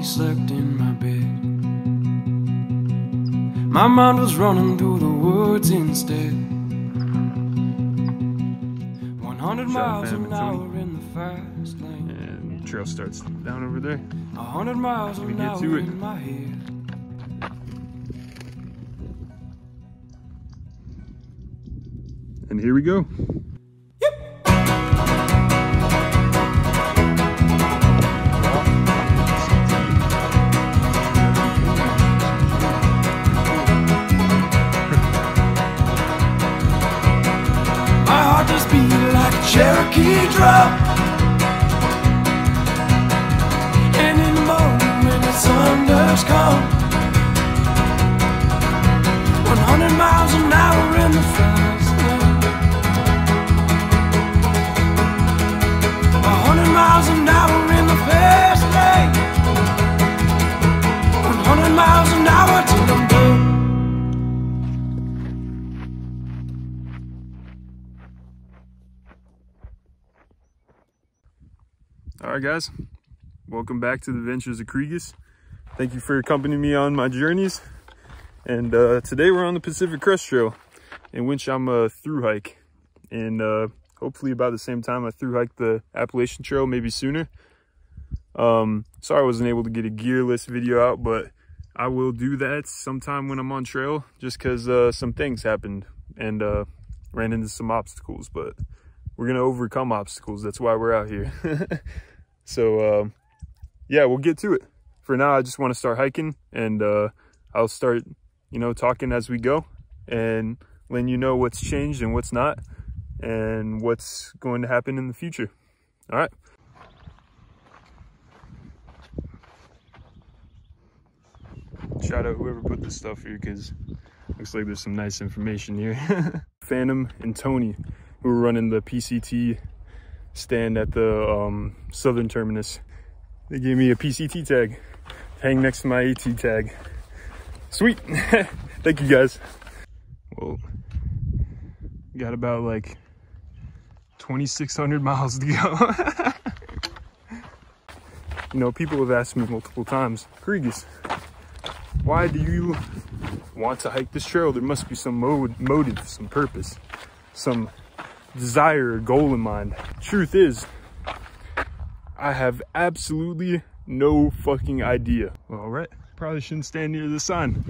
barely slept in my bed. My mind was running through the woods instead. 100 miles an hour in the fast lane. And the trail starts down over there. 100 miles an hour in my head. And here we go. Cherokee drop, and in the morning when the sun does come, 100 miles an hour in the fast lane, 100 miles an hour in the fast lane, 100 miles an hour till I'm done. Alright guys, welcome back to The Adventures of Crigas. Thank you for accompanying me on my journeys. And today we're on the Pacific Crest Trail, in which I'm through hike. And hopefully about the same time I through hike the Appalachian Trail, maybe sooner. Sorry I wasn't able to get a gear list video out, but I will do that sometime when I'm on trail, just because some things happened and ran into some obstacles. But we're going to overcome obstacles. That's why we're out here. So, yeah, we'll get to it. For now, I just want to start hiking, and I'll start, you know, talking as we go and letting you know what's changed and what's not and what's going to happen in the future. All right. Shout out whoever put this stuff here, because looks like there's some nice information here. Phantom and Tony, who were running the PCT stand at the southern terminus. They gave me a PCT tag to hang next to my AT tag. Sweet. Thank you guys. Well, got about like 2,600 miles to go. You know, people have asked me multiple times, Crigas, why do you want to hike this trail? There must be some motive, some purpose, some desire or goal in mind. Truth is, I have absolutely no fucking idea. All right, probably shouldn't stand near this sign.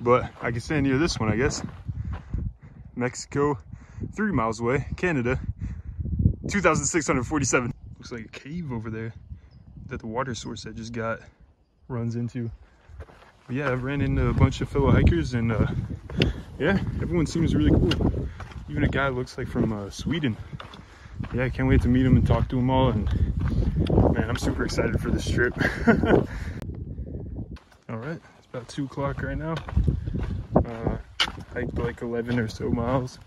But I can stand near this one, I guess. Mexico, 3 miles away. Canada, 2,647. Looks like a cave over there that the water source I just got runs into. But yeah, I've ran into a bunch of fellow hikers, and yeah, everyone seems really cool. Even a guy looks like from Sweden. Yeah, I can't wait to meet him and talk to him all. And man, I'm super excited for this trip. All right, it's about 2 o'clock right now. Hiked like 11 or so miles,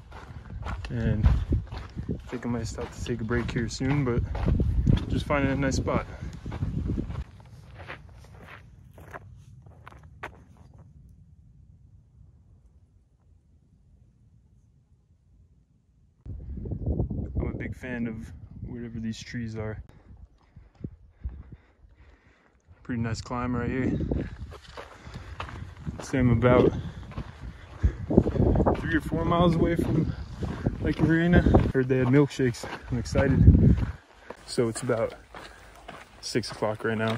and I think I might stop to take a break here soon, but just finding a nice spot. Fan of wherever these trees are. Pretty nice climb right here. I'd say I'm about 3 or 4 miles away from Lake Morena. Heard they had milkshakes. I'm excited. So it's about 6 o'clock right now,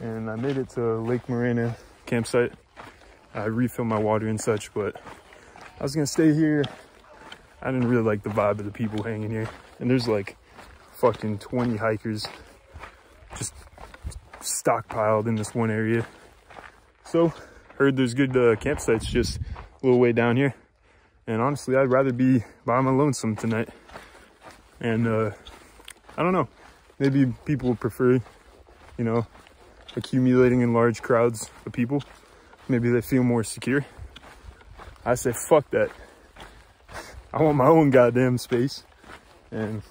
and I made it to Lake Morena campsite. I refilled my water and such, but I was gonna stay here. I didn't really like the vibe of the people hanging here. And there's like fucking 20 hikers just stockpiled in this one area. So, heard there's good campsites just a little way down here. And honestly, I'd rather be by my lonesome tonight. And I don't know, maybe people prefer, you know, accumulating in large crowds of people. Maybe they feel more secure. I say, fuck that. I want my own goddamn space, and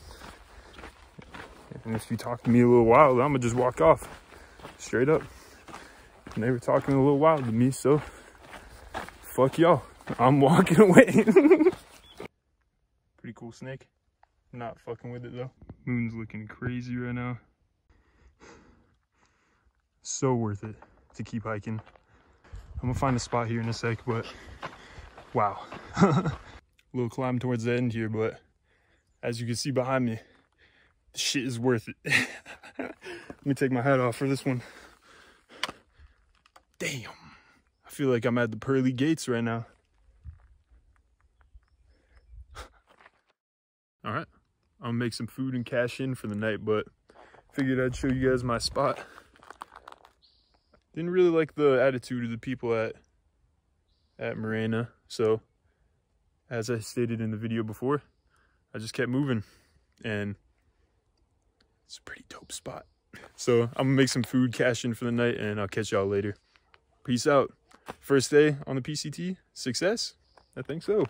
if you talk to me a little wild, I'm gonna just walk off, straight up. And they were talking a little wild to me, so fuck y'all, I'm walking away. Pretty cool snake. Not fucking with it though. Moon's looking crazy right now. so worth it to keep hiking. I'm gonna find a spot here in a sec, but wow. Little climb towards the end here, but as you can see behind me, this shit is worth it. Let me take my hat off for this one. Damn, I feel like I'm at the pearly gates right now. All right, I'm gonna make some food and cash in for the night, but figured I'd show you guys my spot. Didn't really like the attitude of the people at Morena, so as I stated in the video before, I just kept moving, and it's a pretty dope spot. So I'm gonna make some food, cash in for the night, and I'll catch y'all later. Peace out. First day on the PCT, success? I think so.